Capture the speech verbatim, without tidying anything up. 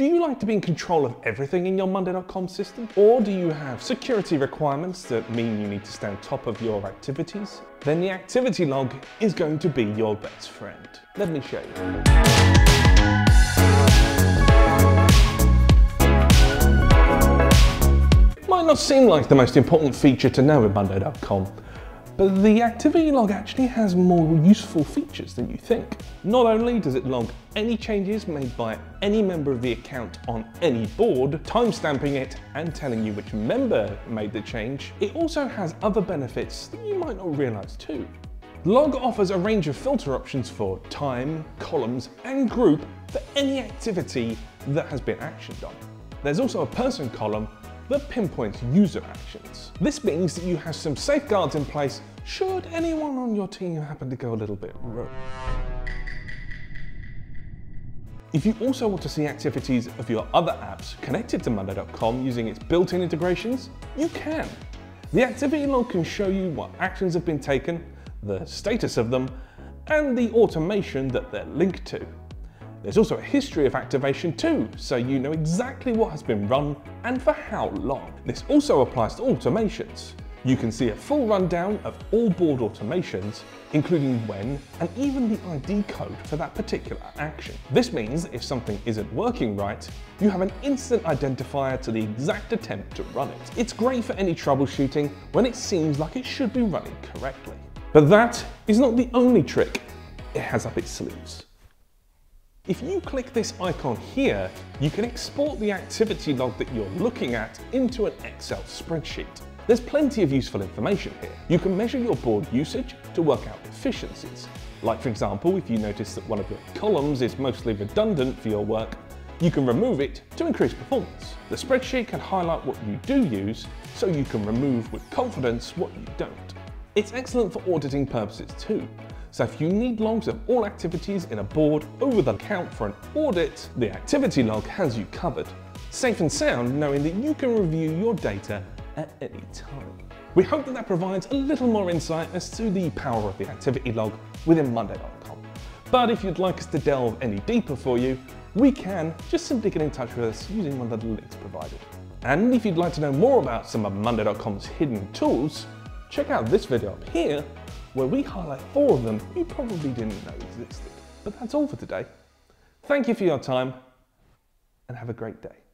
Do you like to be in control of everything in your monday dot com system? Or do you have security requirements that mean you need to stay on top of your activities? Then the activity log is going to be your best friend. Let me show you. It might not seem like the most important feature to know in monday dot com, but the activity log actually has more useful features than you think. Not only does it log any changes made by any member of the account on any board, timestamping it and telling you which member made the change, it also has other benefits that you might not realize too. Log offers a range of filter options for time, columns and group for any activity that has been actioned on. There's also a person column that pinpoints user actions. This means that you have some safeguards in place should anyone on your team happen to go a little bit rogue. If you also want to see activities of your other apps connected to monday dot com using its built-in integrations, you can. The activity log can show you what actions have been taken, the status of them, and the automation that they're linked to. There's also a history of activation too, so you know exactly what has been run and for how long. This also applies to automations. You can see a full rundown of all board automations, including when and even the I D code for that particular action. This means if something isn't working right, you have an instant identifier to the exact attempt to run it. It's great for any troubleshooting when it seems like it should be running correctly. But that is not the only trick it has up its sleeves. If you click this icon here, you can export the activity log that you're looking at into an Excel spreadsheet. There's plenty of useful information here. You can measure your board usage to work out efficiencies. Like for example, if you notice that one of your columns is mostly redundant for your work, you can remove it to increase performance. The spreadsheet can highlight what you do use, so you can remove with confidence what you don't. It's excellent for auditing purposes too. So if you need logs of all activities in a board over the account for an audit, the activity log has you covered, safe and sound knowing that you can review your data at any time. We hope that that provides a little more insight as to the power of the activity log within monday dot com. But if you'd like us to delve any deeper for you, we can. Just simply get in touch with us using one of the links provided. And if you'd like to know more about some of monday dot com's hidden tools, check out this video up here, where we highlight four of them you probably didn't know existed. But that's all for today. Thank you for your time and have a great day.